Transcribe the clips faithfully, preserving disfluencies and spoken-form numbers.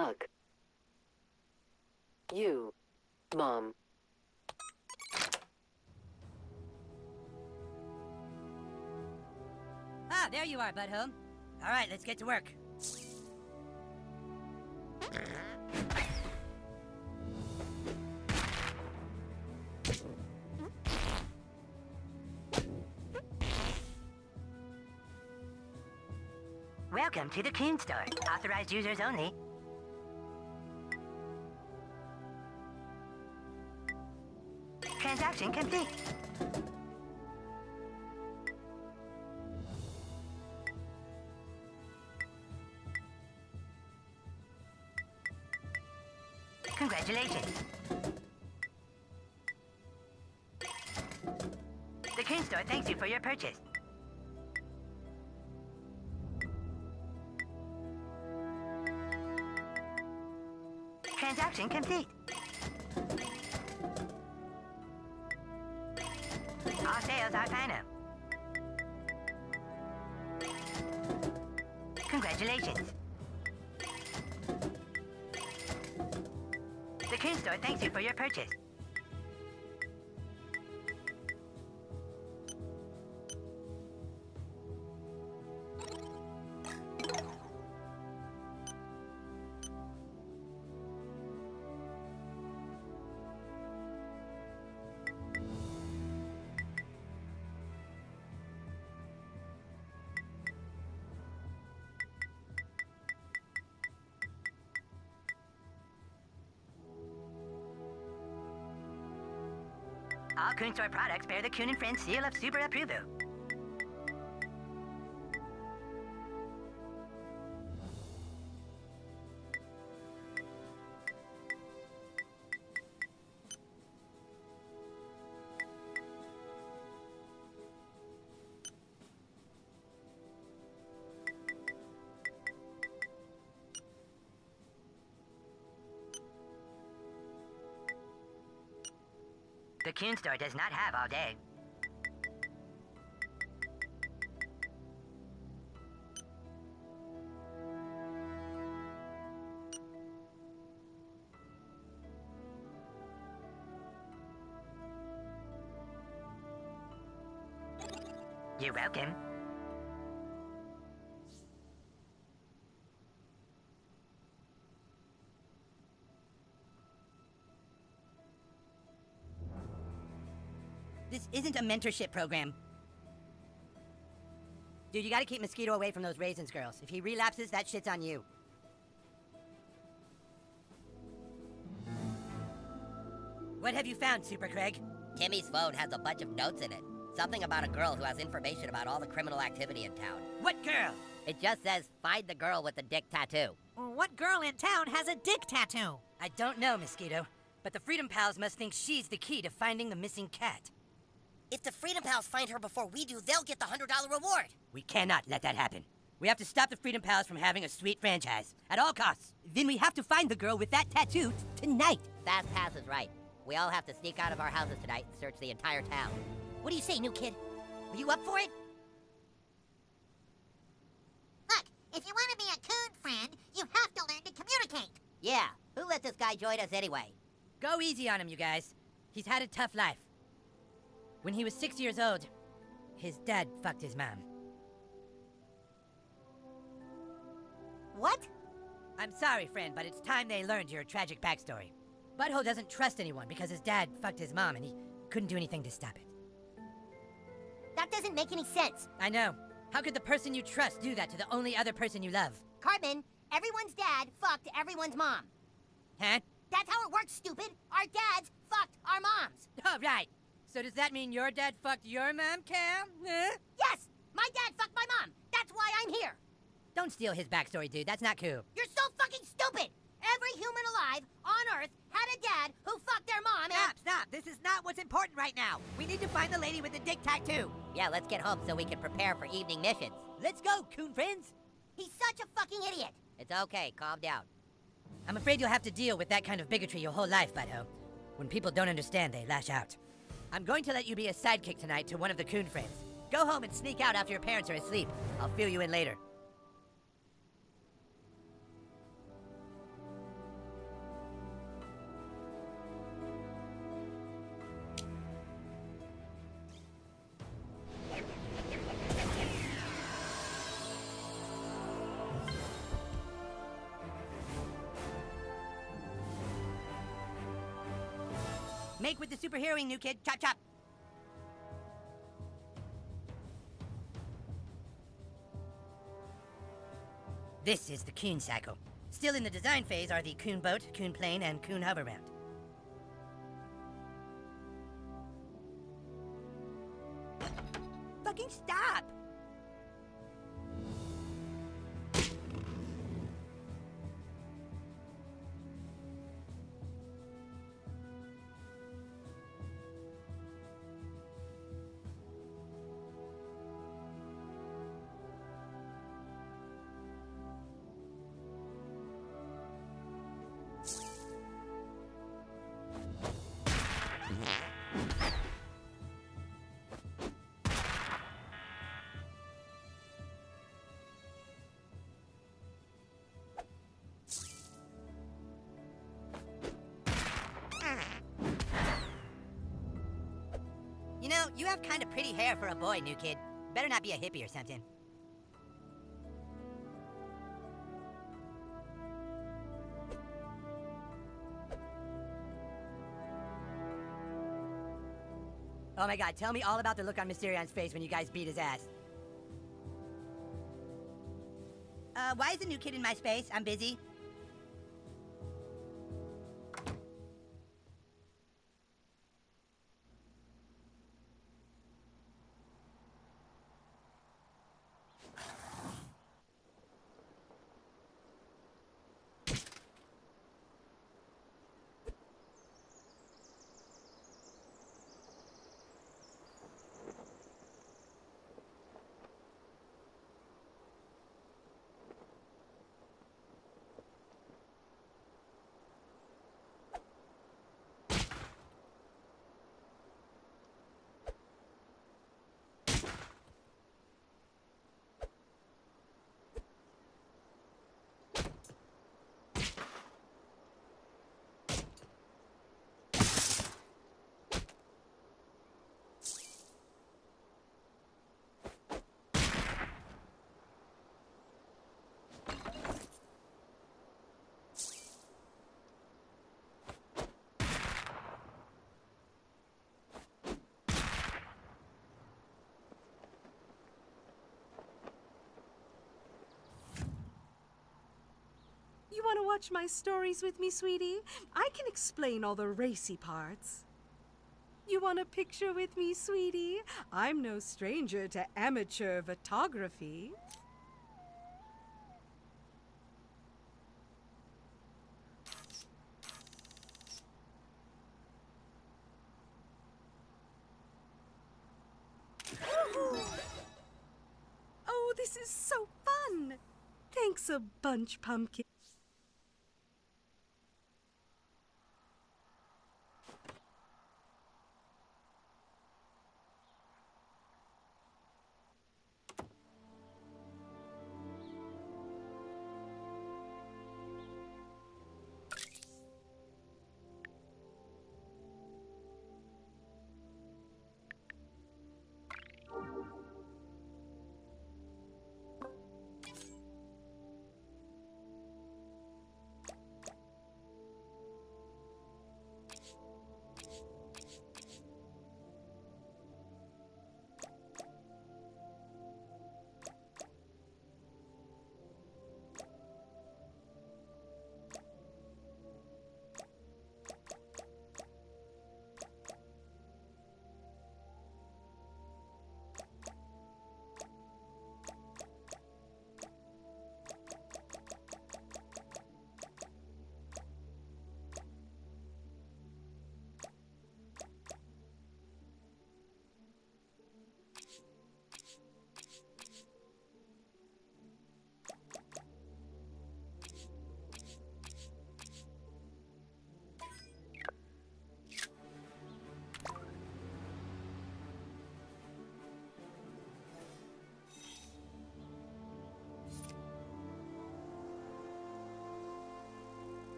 fuck? You, Mom. Ah, there you are, butthole. All right, let's get to work. Welcome to the Coon Store. Authorized users only. Transaction complete. Congratulations. The Coon Store thanks you for your purchase. Transaction complete. All sales are final. Congratulations. The Coon Store thanks you for your purchase. All Coon Store products bear the Coon and Friends seal of super approval. The Coon Store does not have all day. You're welcome. This isn't a mentorship program. Dude, you gotta keep Mosquito away from those raisins, girls. If he relapses, that shit's on you. What have you found, Super Craig? Timmy's phone has a bunch of notes in it. Something about a girl who has information about all the criminal activity in town. What girl? It just says, find the girl with the dick tattoo. What girl in town has a dick tattoo? I don't know, Mosquito. But the Freedom Pals must think she's the key to finding the missing cat. If the Freedom Pals find her before we do, they'll get the one hundred dollar reward. We cannot let that happen. We have to stop the Freedom Pals from having a sweet franchise, at all costs. Then we have to find the girl with that tattoo tonight. Fast Pass is right. We all have to sneak out of our houses tonight and search the entire town. What do you say, new kid? Are you up for it? Look, if you want to be a coon friend, you have to learn to communicate. Yeah, who let this guy join us anyway? Go easy on him, you guys. He's had a tough life. When he was six years old, his dad fucked his mom. What? I'm sorry, friend, but it's time they learned your tragic backstory. Butthole doesn't trust anyone because his dad fucked his mom and he couldn't do anything to stop it. That doesn't make any sense. I know. How could the person you trust do that to the only other person you love? Carmen, everyone's dad fucked everyone's mom. Huh? That's how it works, stupid. Our dads fucked our moms. Oh, right. So does that mean your dad fucked your mom, Cam? Huh? Yes! My dad fucked my mom! That's why I'm here! Don't steal his backstory, dude. That's not cool. You're so fucking stupid! Every human alive on Earth had a dad who fucked their mom and— Stop, stop! This is not what's important right now! We need to find the lady with the dick tattoo! Yeah, let's get home so we can prepare for evening missions. Let's go, Coon Friends! He's such a fucking idiot! It's okay, calm down. I'm afraid you'll have to deal with that kind of bigotry your whole life, Butto. When people don't understand, they lash out. I'm going to let you be a sidekick tonight to one of the Coon Friends. Go home and sneak out after your parents are asleep. I'll fill you in later. Cake with the superheroing, new kid. Chop, chop. This is the Coon cycle. Still in the design phase are the Coon boat, Coon plane, and Coon hover-round. Fucking stop! You know, you have kind of pretty hair for a boy, new kid. Better not be a hippie or something. Oh my god, tell me all about the look on Mysterion's face when you guys beat his ass. Uh, why is the new kid in my space? I'm busy. You want to watch my stories with me, sweetie? I can explain all the racy parts. You want a picture with me, sweetie? I'm no stranger to amateur photography. Oh, this is so fun! Thanks a bunch, Pumpkin.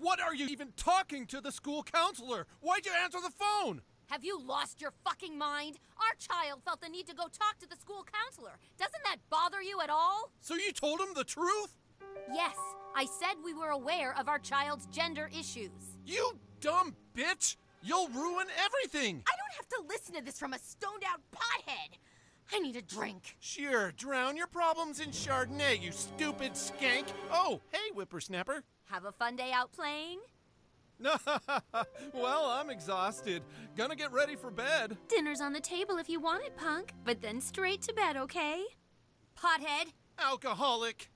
What are you even talking to the school counselor? Why'd you answer the phone? Have you lost your fucking mind? Our child felt the need to go talk to the school counselor. Doesn't that bother you at all? So you told him the truth? Yes, I said we were aware of our child's gender issues. You dumb bitch! You'll ruin everything! I don't have to listen to this from a stoned-out pothead! I need a drink. Sure, drown your problems in Chardonnay, you stupid skank! Oh, hey, whippersnapper. Have a fun day out playing? Well, I'm exhausted. Gonna get ready for bed. Dinner's on the table if you want it, punk. But then straight to bed, okay? Pothead. Alcoholic.